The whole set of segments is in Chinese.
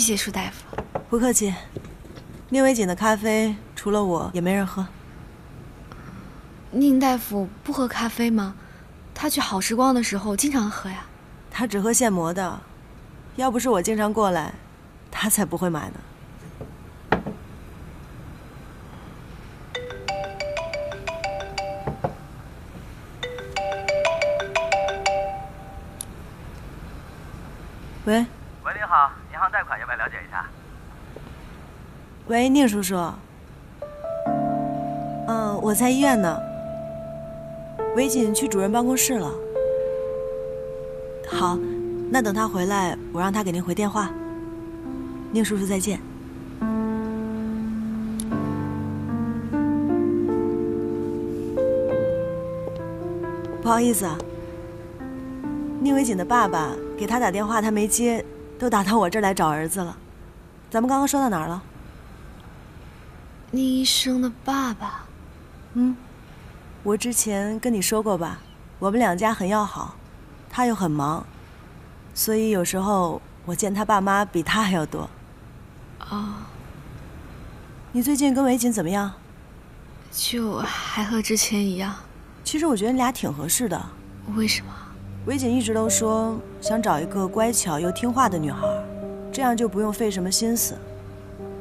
谢谢舒大夫。不客气。宁维瑾的咖啡除了我也没人喝。宁大夫不喝咖啡吗？他去好时光的时候经常喝呀。他只喝现磨的，要不是我经常过来，他才不会买呢。 喂，喂，您好，银行贷款要不要了解一下？喂，宁叔叔，我在医院呢。维瑾去主任办公室了。好，那等他回来，我让他给您回电话。宁叔叔，再见。 不好意思啊，宁维瑾的爸爸给他打电话，他没接，都打到我这儿来找儿子了。咱们刚刚说到哪儿了？宁医生的爸爸，我之前跟你说过吧，我们两家很要好，他又很忙，所以有时候我见他爸妈比他还要多。哦，你最近跟维瑾怎么样？就还和之前一样。 其实我觉得你俩挺合适的。为什么？维瑾一直都说想找一个乖巧又听话的女孩，这样就不用费什么心思。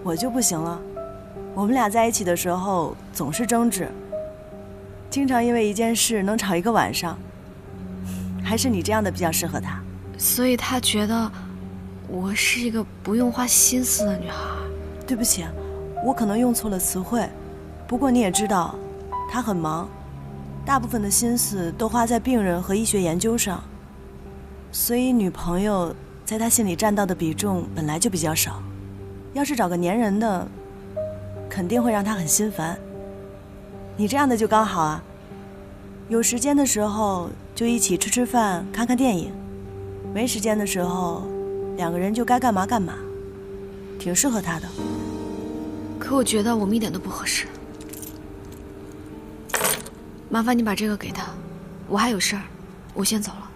我就不行了，我们俩在一起的时候总是争执，经常因为一件事能吵一个晚上。还是你这样的比较适合他。所以他觉得我是一个不用花心思的女孩。对不起，我可能用错了词汇。不过你也知道，他很忙。 大部分的心思都花在病人和医学研究上，所以女朋友在他心里占到的比重本来就比较少。要是找个粘人的，肯定会让他很心烦。你这样的就刚好啊，有时间的时候就一起吃吃饭、看看电影；没时间的时候，两个人就该干嘛干嘛，挺适合他的。可我觉得我们一点都不合适。 麻烦你把这个给他，我还有事儿，我先走了。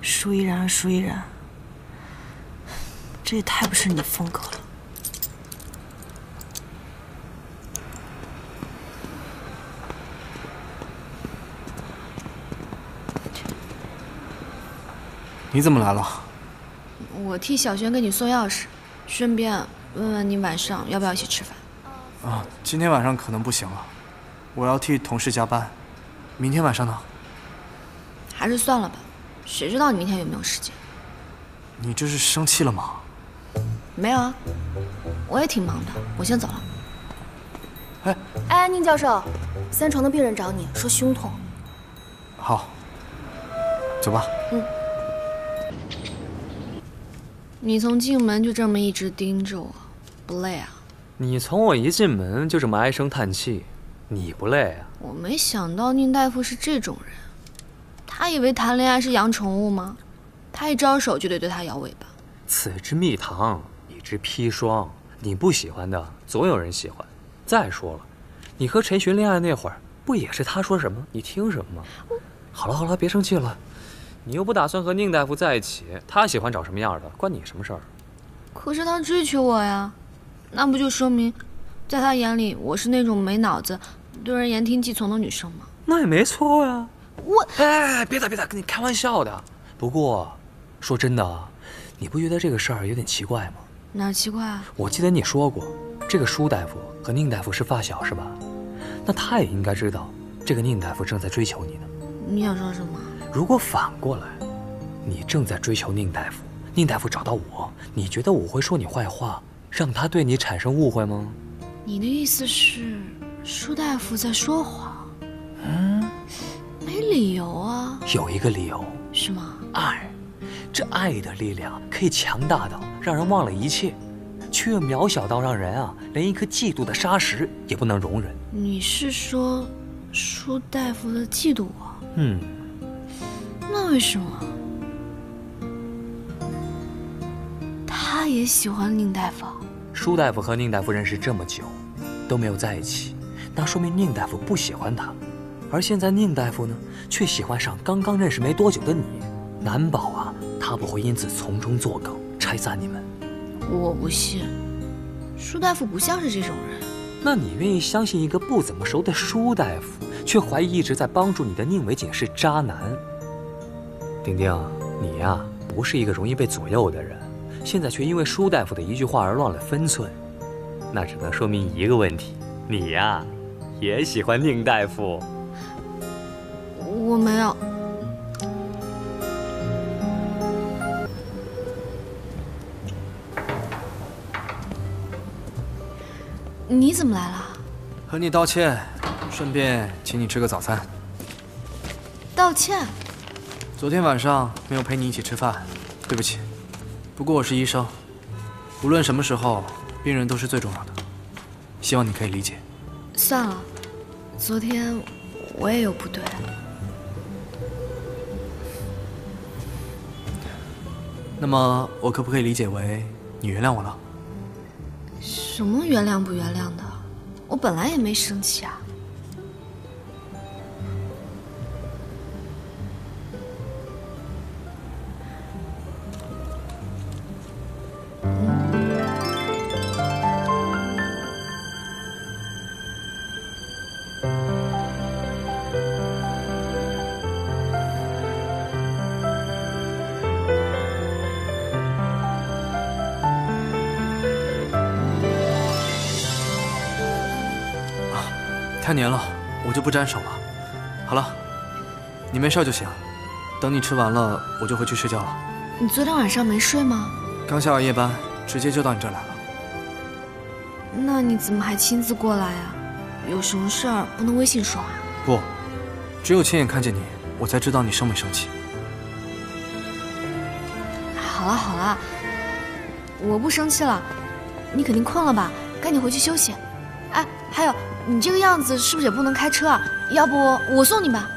舒依然，舒依然，这也太不是你的风格了。你怎么来了？我替小璇给你送钥匙，顺便。 问问你晚上要不要一起吃饭？啊，今天晚上可能不行了，我要替同事加班。明天晚上呢？还是算了吧，谁知道你明天有没有时间？你这是生气了吗？没有啊，我也挺忙的，我先走了。哎哎，宁教授，三床的病人找你说胸痛。好，走吧。嗯。 你从进门就这么一直盯着我，不累啊？你从我一进门就这么唉声叹气，你不累啊？我没想到宁大夫是这种人，他以为谈恋爱是养宠物吗？他一招手就得对他摇尾巴。此之蜜糖，以之砒霜。你不喜欢的，总有人喜欢。再说了，你和陈寻恋爱那会儿，不也是他说什么你听什么吗？好了好了，别生气了。 你又不打算和宁大夫在一起，他喜欢找什么样的，关你什么事儿？可是他追求我呀，那不就说明，在他眼里我是那种没脑子、对人言听计从的女生吗？那也没错呀。我哎，别打别打，跟你开玩笑的。不过，说真的，你不觉得这个事儿有点奇怪吗？哪奇怪啊？我记得你说过，这个舒大夫和宁大夫是发小，是吧？那他也应该知道，这个宁大夫正在追求你呢。你想说什么？ 如果反过来，你正在追求宁大夫，宁大夫找到我，你觉得我会说你坏话，让他对你产生误会吗？你的意思是，舒大夫在说谎？嗯，没理由啊。有一个理由。是吗？爱，这爱的力量可以强大到让人忘了一切，却又渺小到让人啊，连一颗嫉妒的沙石也不能容忍。你是说，舒大夫的嫉妒我？嗯。 那为什么他也喜欢宁大夫？舒大夫和宁大夫认识这么久，都没有在一起，那说明宁大夫不喜欢他。而现在宁大夫呢，却喜欢上刚刚认识没多久的你，难保啊，他不会因此从中作梗，拆散你们。我不信，舒大夫不像是这种人。那你愿意相信一个不怎么熟的舒大夫，却怀疑一直在帮助你的宁维瑾是渣男？丁丁，你呀，不是一个容易被左右的人，现在却因为舒大夫的一句话而乱了分寸，那只能说明一个问题：你呀，也喜欢宁大夫。我没有。你怎么来了？和你道歉，顺便请你吃个早餐。道歉？昨天晚上没有陪你一起吃饭，对不起。不过我是医生，无论什么时候，病人都是最重要的，希望你可以理解。算了，昨天我也有不对。那么我可不可以理解为你原谅我了？什么原谅不原谅的？我本来也没生气啊。太黏了，我就不沾手了。好了，你没事就行。等你吃完了，我就回去睡觉了。你昨天晚上没睡吗？刚下完夜班，直接就到你这儿来了。那你怎么还亲自过来啊？有什么事儿不能微信说啊？不，只有亲眼看见你，我才知道你生没生气。好了好了，我不生气了。你肯定困了吧？赶紧回去休息。哎，还有。你这个样子是不是也不能开车啊？要不我送你吧。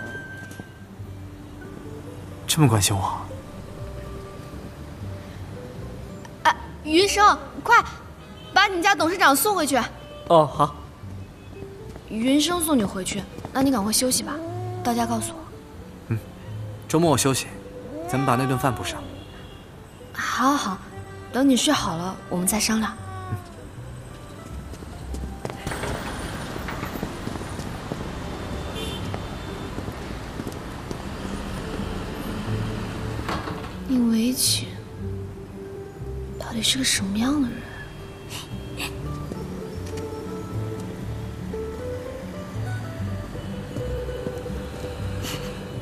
这么关心我？哎，余医生，快把你家董事长送回去。哦，好。余医生送你回去，那你赶快休息吧，到家告诉我。嗯，周末我休息，咱们把那顿饭补上。好，好，好，等你睡好了，我们再商量。宁维瑾到底是个什么样的人？